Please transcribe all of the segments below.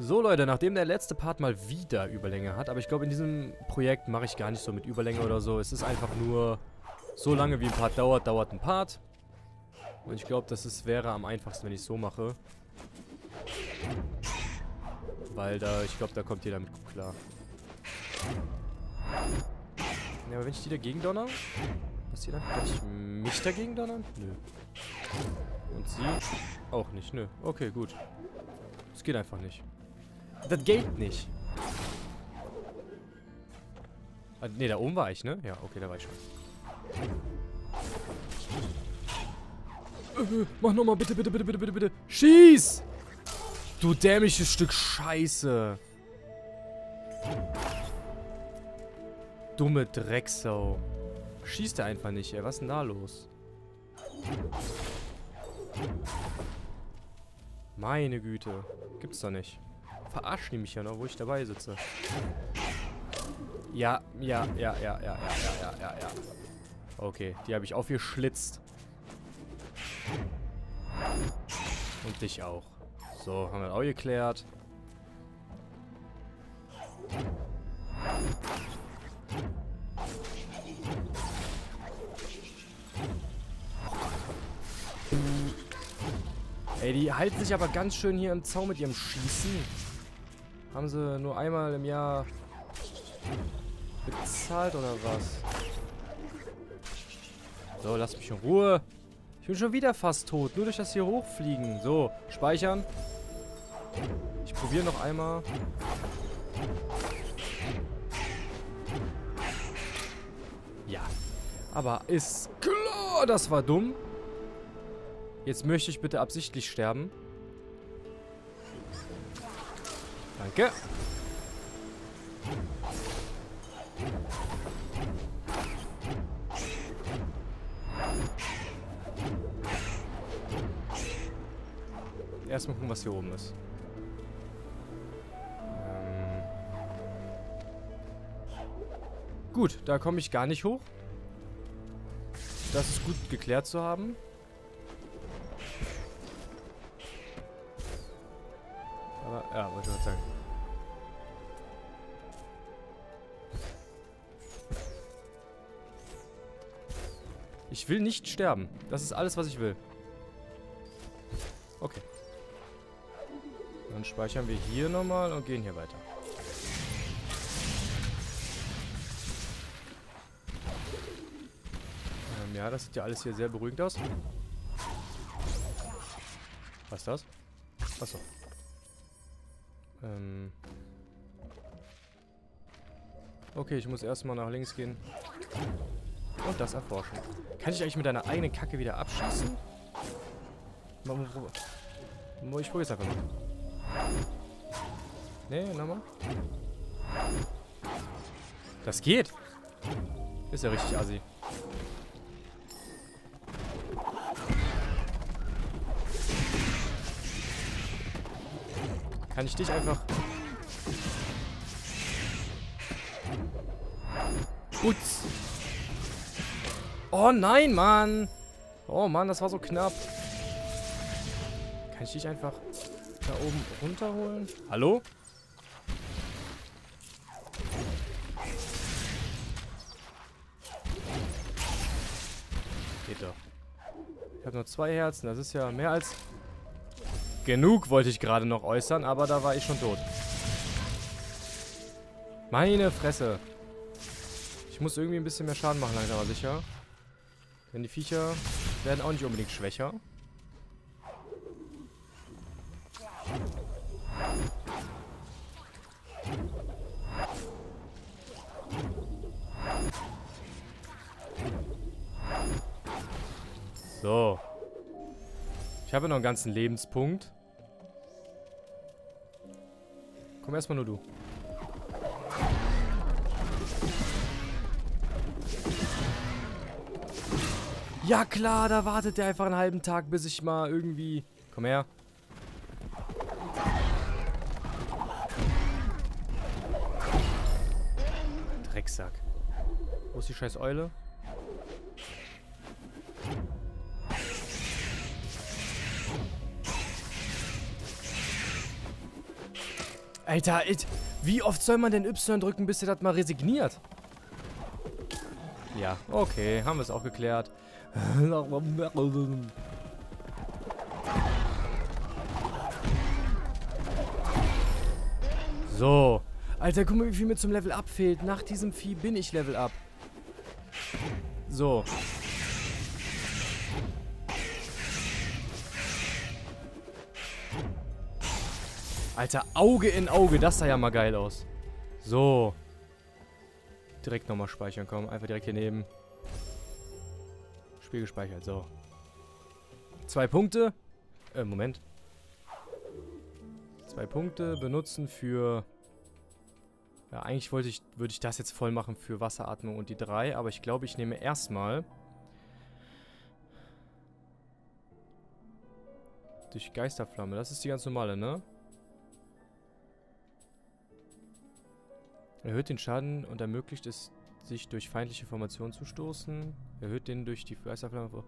So Leute, nachdem der letzte Part mal wieder Überlänge hat, aber ich glaube in diesem Projekt mache ich gar nicht so mit Überlänge oder so. Es ist einfach nur, so lange wie ein Part dauert, dauert ein Part. Und ich glaube, wäre am einfachsten, wenn ich es so mache. Weil da, ich glaube, da kommt jeder mit gut klar. Ja, aber wenn ich die dagegen donner? Passiert dann? Kann ich mich dagegen donnern? Nö. Und sie? Auch nicht, nö. Okay, gut. Das geht einfach nicht. Das geht nicht. Ah, ne, da oben war ich, ne? Ja, okay, da war ich schon. Mach nochmal, bitte, bitte, bitte, bitte, bitte, bitte. Schieß! Du dämliches Stück Scheiße. Dumme Drecksau. Schießt er einfach nicht, ey. Was ist denn da los? Meine Güte. Gibt's doch nicht. Verarschen die mich ja noch, wo ich dabei sitze. Ja, ja, ja, ja, ja, ja, ja, ja, ja. Okay, die habe ich aufgeschlitzt. Und dich auch. So, haben wir das auch geklärt. Ey, die halten sich aber ganz schön hier im Zaun mit ihrem Schießen. Haben sie nur einmal im Jahr bezahlt oder was? So, lass mich in Ruhe. Ich bin schon wieder fast tot, nur durch das hier hochfliegen. So, speichern. Ich probiere noch einmal. Ja, aber ist klar, das war dumm. Jetzt möchte ich bitte absichtlich sterben. Danke. Erstmal gucken, was hier oben ist. Gut, da komme ich gar nicht hoch. Das ist gut geklärt zu haben. Ja, wollte ich mal sagen. Ich will nicht sterben. Das ist alles, was ich will. Okay. Dann speichern wir hier nochmal und gehen hier weiter. Ja, das sieht ja alles hier sehr beruhigend aus. Was ist das? Achso. Okay, ich muss erstmal nach links gehen. Und das erforschen. Kann ich eigentlich mit deiner eigenen Kacke wieder abschießen? Ich probier's einfach mal. Nee, nochmal. Das geht! Ist ja richtig assi. Kann ich dich einfach... Putz! Oh nein, Mann! Oh Mann, das war so knapp. Kann ich dich einfach da oben runterholen? Hallo? Geht doch. Ich habe nur 2 Herzen, das ist ja mehr als... Genug wollte ich gerade noch äußern, aber da war ich schon tot. Meine Fresse. Ich muss irgendwie ein bisschen mehr Schaden machen, langsam aber sicher. Denn die Viecher werden auch nicht unbedingt schwächer. So. Ich habe noch einen ganzen Lebenspunkt. Komm, erstmal nur du. Ja klar, da wartet der einfach einen halben Tag, bis ich mal irgendwie... Komm her. Drecksack. Wo ist die scheiß Eule? Alter, wie oft soll man denn Y drücken, bis ihr das mal resigniert? Ja, okay, haben wir es auch geklärt. So. Alter, guck mal, wie viel mir zum Level Up fehlt. Nach diesem Vieh bin ich Level Up. So. Alter, Auge in Auge. Das sah ja mal geil aus. So. Direkt nochmal speichern, komm. Einfach direkt hier neben. Spiel gespeichert, so. 2 Punkte. Moment. 2 Punkte benutzen für... Ja, eigentlich würde ich das jetzt voll machen für Wasseratmung und die 3. Aber ich glaube, ich nehme erstmal... Durch Geisterflamme. Das ist die ganz normale, ne? Erhöht den Schaden und ermöglicht es, sich durch feindliche Formationen zu stoßen. Erhöht den durch die Geisterflamme.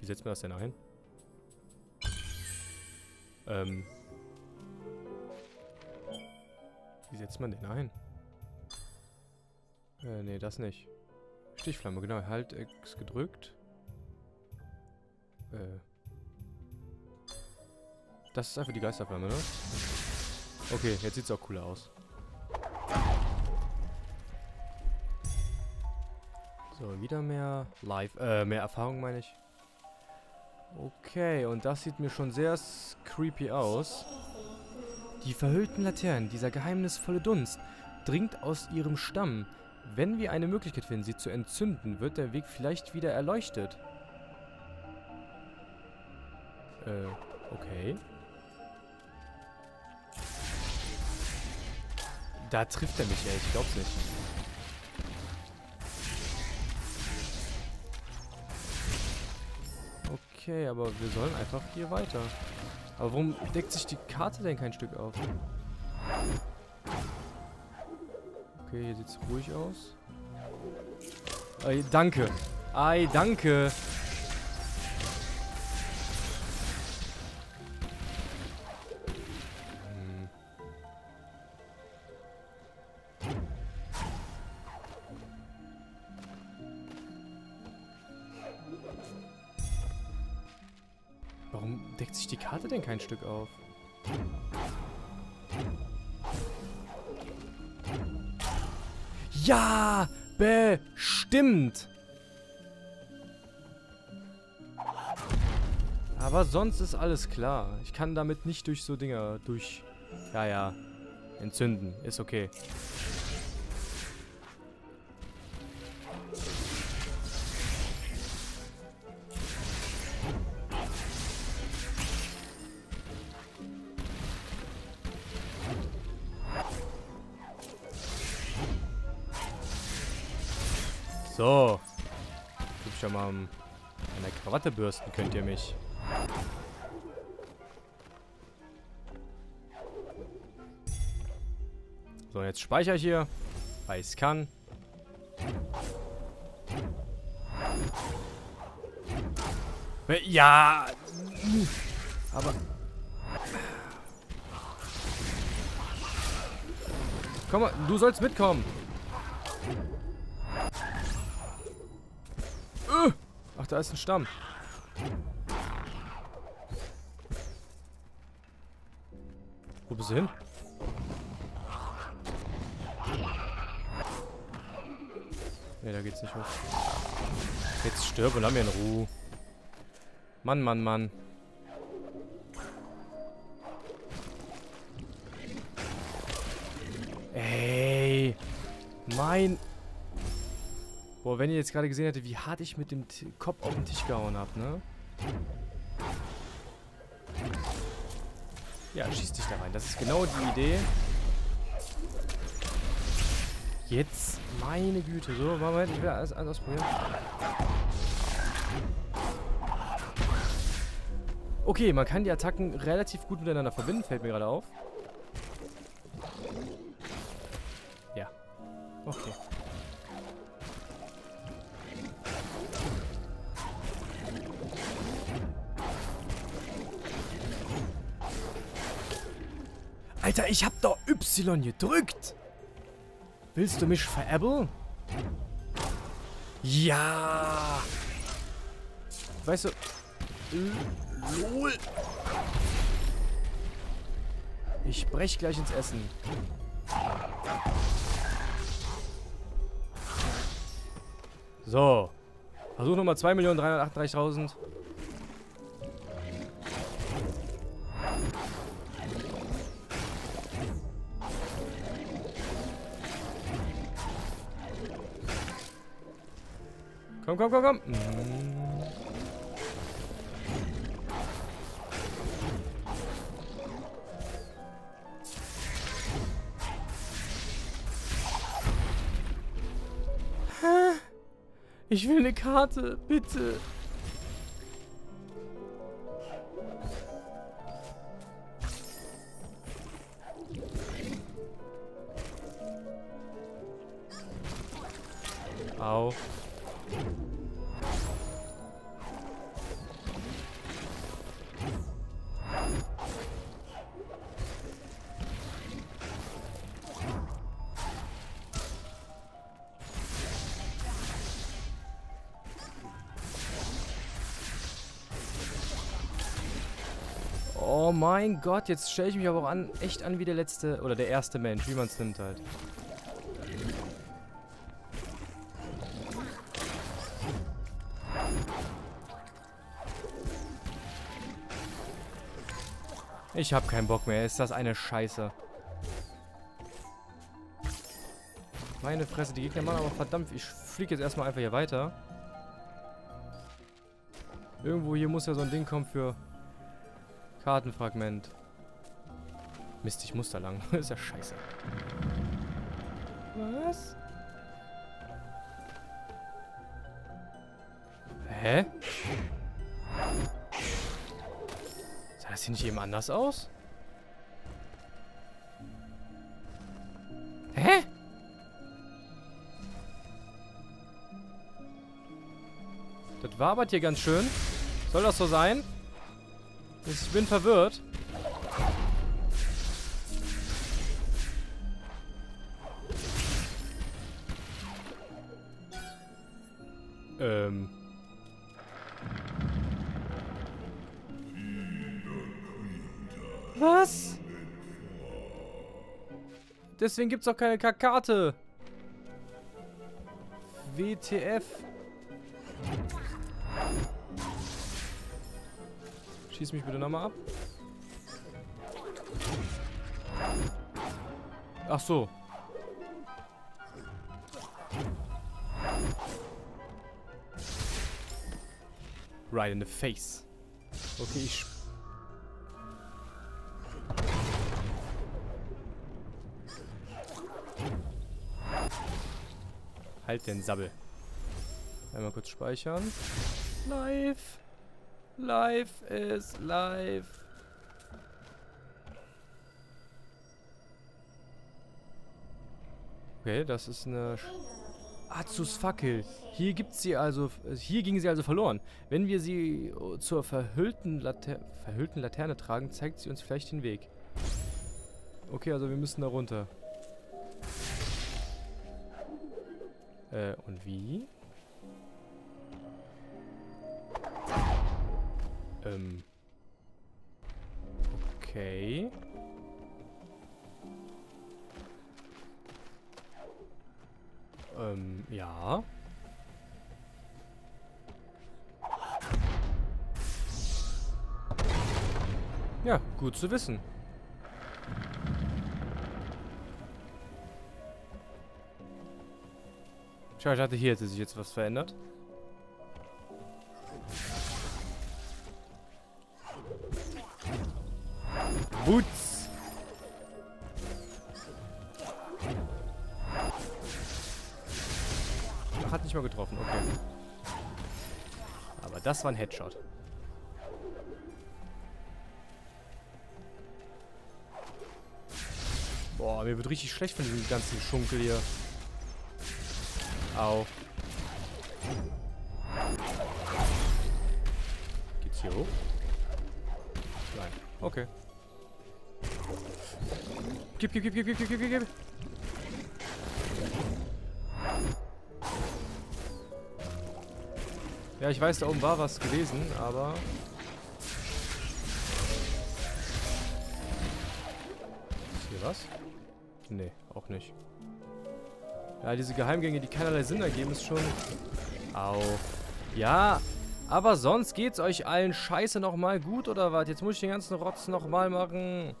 Wie setzt man das denn ein? Wie setzt man den ein? Nee, das nicht. Stichflamme, genau. Halt X gedrückt. Das ist einfach die Geisterflamme, ne? Okay, jetzt sieht's auch cooler aus. So, wieder mehr Live, mehr Erfahrung meine ich. Okay, und das sieht mir schon sehr creepy aus. Die verhüllten Laternen, dieser geheimnisvolle Dunst, dringt aus ihrem Stamm. Wenn wir eine Möglichkeit finden, sie zu entzünden, wird der Weg vielleicht wieder erleuchtet. Okay. Da trifft er mich, ey, ich glaub's nicht. Okay, aber wir sollen einfach hier weiter. Aber warum deckt sich die Karte denn kein Stück auf? Okay, hier sieht's ruhig aus. Ei, danke. Ei, danke. Kein Stück auf. Ja, bestimmt. Aber sonst ist alles klar. Ich kann damit nicht durch so Dinger durch... Ja, ja. Entzünden. Ist okay. So. Gib schon mal an der Krawatte bürsten, könnt ihr mich. So, jetzt speichere ich hier, weil ich es kann. Ja. Aber. Komm mal, du sollst mitkommen. Ach, da ist ein Stamm. Wo bist du hin? Ne, da geht's nicht hoch. Jetzt stirb und lass mich in Ruhe. Mann, Mann, Mann. Ey. Mein... Boah, wenn ihr jetzt gerade gesehen hättet, wie hart ich mit dem Kopf auf den Tisch gehauen habe, ne? Ja, schieß dich da rein. Das ist genau die Idee. Jetzt, meine Güte. So, Moment, ich will alles anders probieren. Okay, man kann die Attacken relativ gut miteinander verbinden, fällt mir gerade auf. Ja. Okay. Alter, ich hab da Y gedrückt. Willst du mich veräppeln? Ja. Weißt du... LOL. Ich brech gleich ins Essen. So. Versuch nochmal 2.338.000. Komm, komm, komm, komm. Ich will eine Karte, bitte. Au. Oh mein Gott, jetzt stelle ich mich aber auch echt an wie der letzte, oder der erste Mensch, wie man es nimmt halt. Ich hab keinen Bock mehr, ist das eine Scheiße. Meine Fresse, die Gegner machen aber verdammt, ich fliege jetzt erstmal einfach hier weiter. Irgendwo hier muss ja so ein Ding kommen für... Kartenfragment. Mist, ich muss da lang. Ist ja scheiße. Was? Hä? Sah das hier nicht eben anders aus? Hä? Das wabert hier ganz schön. Soll das so sein? Ich bin verwirrt. Was? Deswegen gibt's doch keine Karte. WTF. Schieß mich bitte nochmal ab. Ach so. Right in the face. Okay, ich... Halt den Sabbel. Einmal kurz speichern. Live. Life is life. Okay, das ist eine... Azus Fackel. Hier gibt's sie also... Hier ging sie also verloren. Wenn wir sie zur verhüllten Laterne tragen, zeigt sie uns vielleicht den Weg. Okay, also wir müssen da runter. Und wie? Okay. Ja. Ja, gut zu wissen. Schau, ich hatte hier, hätte sich jetzt was verändert. Boots. Ach, hat nicht mal getroffen, okay. Aber das war ein Headshot. Boah, mir wird richtig schlecht von diesem ganzen Schunkel hier. Au. Geht's hier hoch? Nein. Okay. Gib. Ja, ich weiß, da oben war was gewesen, aber... Ist hier was? Nee, auch nicht. Ja, diese Geheimgänge, die keinerlei Sinn ergeben, ist schon... Au. Ja, aber sonst geht's euch allen scheiße nochmal gut, oder was? Jetzt muss ich den ganzen Rotz nochmal machen.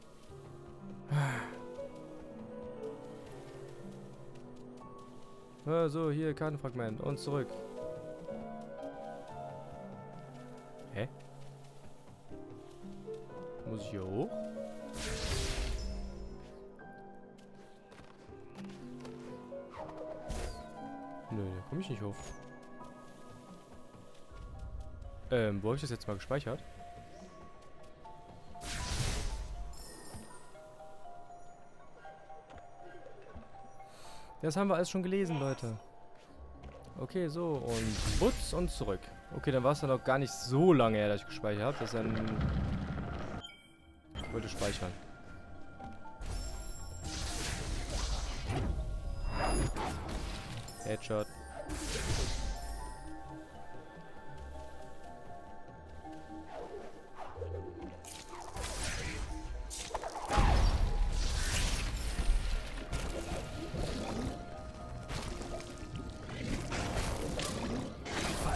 So, hier, Kartenfragment. Und zurück. Hä? Muss ich hier hoch? Nö, da komme ich nicht hoch. Wo habe ich das jetzt mal gespeichert? Das haben wir alles schon gelesen, Leute. Okay, so. Und putz und zurück. Okay, dann war es dann auch gar nicht so lange her, dass ich gespeichert habe. Das ist dann... Ich wollte speichern. Headshot.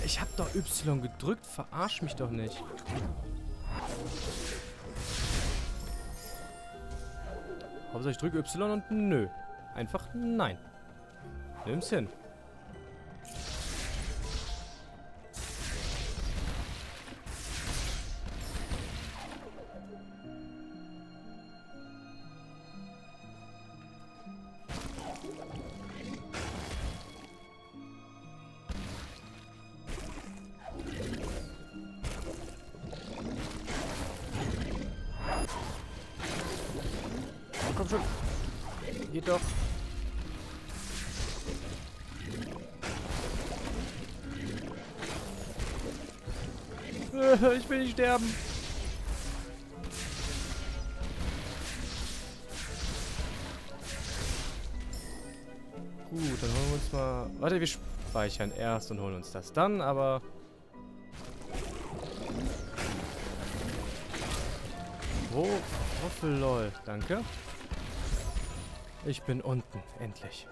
Ich hab doch Y gedrückt, verarsch mich doch nicht. Hauptsache ich drücke Y und nö. Einfach nein. Nimm's hin. Komm schon. Geht doch. Ich will nicht sterben. Gut, dann holen wir uns mal... Warte, wir speichern erst und holen uns das dann, aber... Oh, Hoffel-Lol. Danke. Ich bin unten, endlich.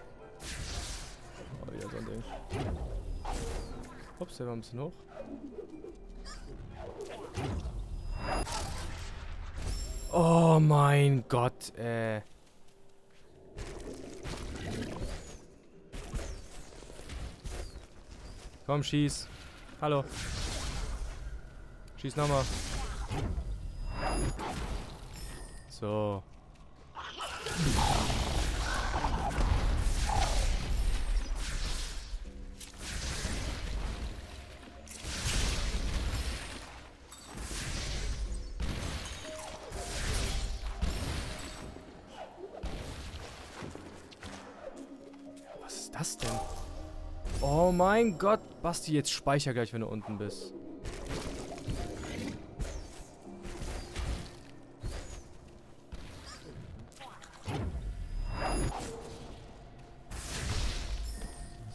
Oh, wieder so ein Ding. Ups, der war ein bisschen hoch. Oh mein Gott, Komm, schieß. Hallo. Schieß nochmal. So. Was denn? Oh mein Gott, Basti, jetzt speicher gleich, wenn du unten bist.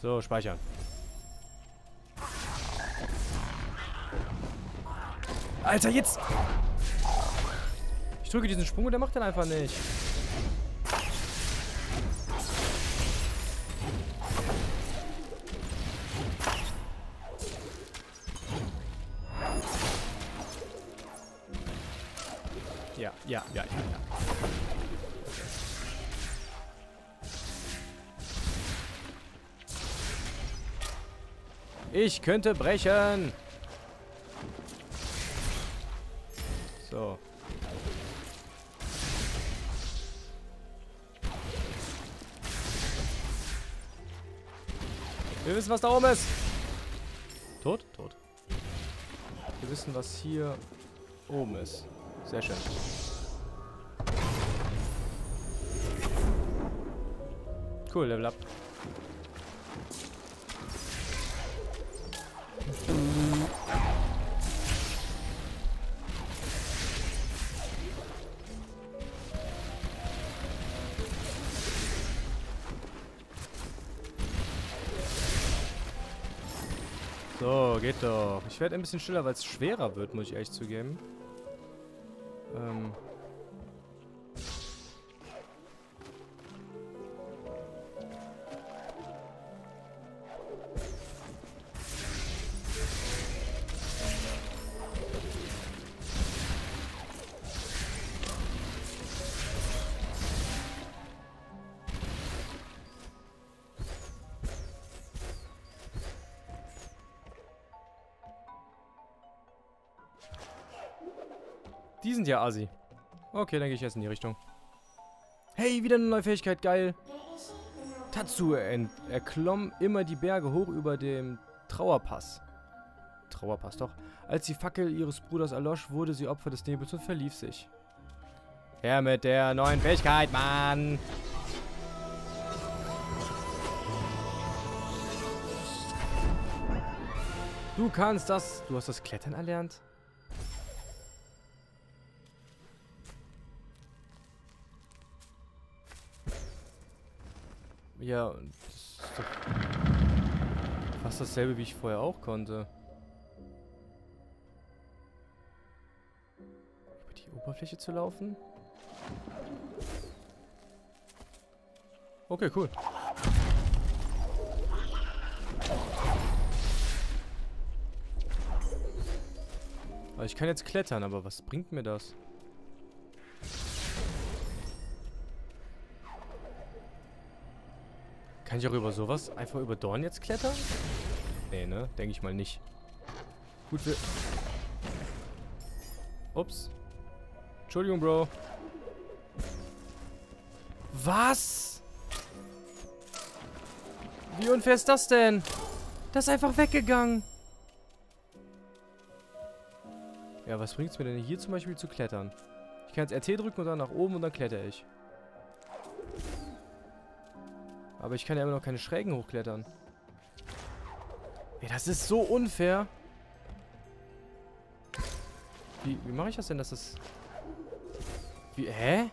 So, speichern. Alter, jetzt! Ich drücke diesen Sprung und der macht den einfach nicht. Ja. Ich könnte brechen. So. Wir wissen, was da oben ist. Tot? Tot. Wir wissen, was hier oben ist. Sehr schön. Cool, Level up. So, geht doch. Ich werde ein bisschen stiller, weil es schwerer wird, muss ich ehrlich zugeben. Die sind ja assi. Okay, dann gehe ich jetzt in die Richtung. Hey, wieder eine neue Fähigkeit, geil. Tatsu erklomm immer die Berge hoch über dem Trauerpass. Trauerpass, doch. Als die Fackel ihres Bruders erlosch, wurde sie Opfer des Nebels und verlief sich. Her mit der neuen Fähigkeit, Mann. Du kannst das... Du hast das Klettern erlernt? Ja, und das ist doch fast dasselbe, wie ich vorher auch konnte. Über die Oberfläche zu laufen? Okay, cool. Also ich kann jetzt klettern, aber was bringt mir das? Kann ich auch über sowas einfach über Dorn jetzt klettern? Nee, ne? Denke ich mal nicht. Gut, wir... Ups. Entschuldigung, Bro. Was? Wie unfair ist das denn? Das ist einfach weggegangen. Ja, was bringt's mir denn hier zum Beispiel zu klettern? Ich kann jetzt RT drücken und dann nach oben und dann kletter ich. Aber ich kann ja immer noch keine Schrägen hochklettern. Ey, das ist so unfair. Wie mache ich das denn, dass das... Wie, hä?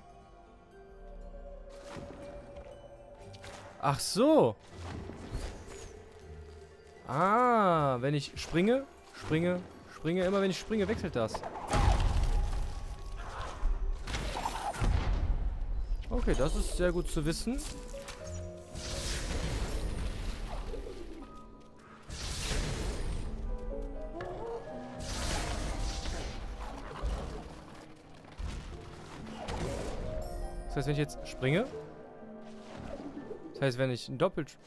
Ach so. Ah, wenn ich springe. Immer wenn ich springe, wechselt das. Okay, das ist sehr gut zu wissen. Das heißt, wenn ich jetzt springe. Das heißt, wenn ich ein Doppelt...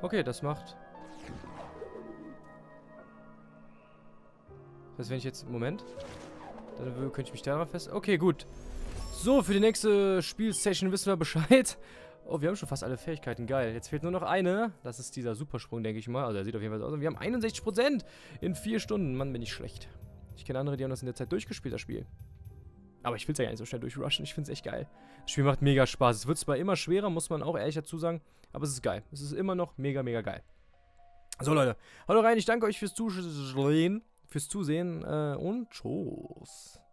Okay, das macht... Das heißt, wenn ich jetzt... Moment. Dann könnte ich mich daran fest... Okay, gut. So, für die nächste Spielsession wissen wir Bescheid. Oh, wir haben schon fast alle Fähigkeiten. Geil. Jetzt fehlt nur noch eine. Das ist dieser Supersprung, denke ich mal. Also, der sieht auf jeden Fall so aus. Und wir haben 61% in 4 Stunden. Mann, bin ich schlecht. Ich kenne andere, die haben das in der Zeit durchgespielt, das Spiel. Aber ich will es ja gar nicht so schnell durchrushen. Ich finde es echt geil. Das Spiel macht mega Spaß. Es wird zwar immer schwerer, muss man auch ehrlich dazu sagen. Aber es ist geil. Es ist immer noch mega, mega geil. So, Leute. Hallo rein. Ich danke euch fürs Zusehen. Und tschüss.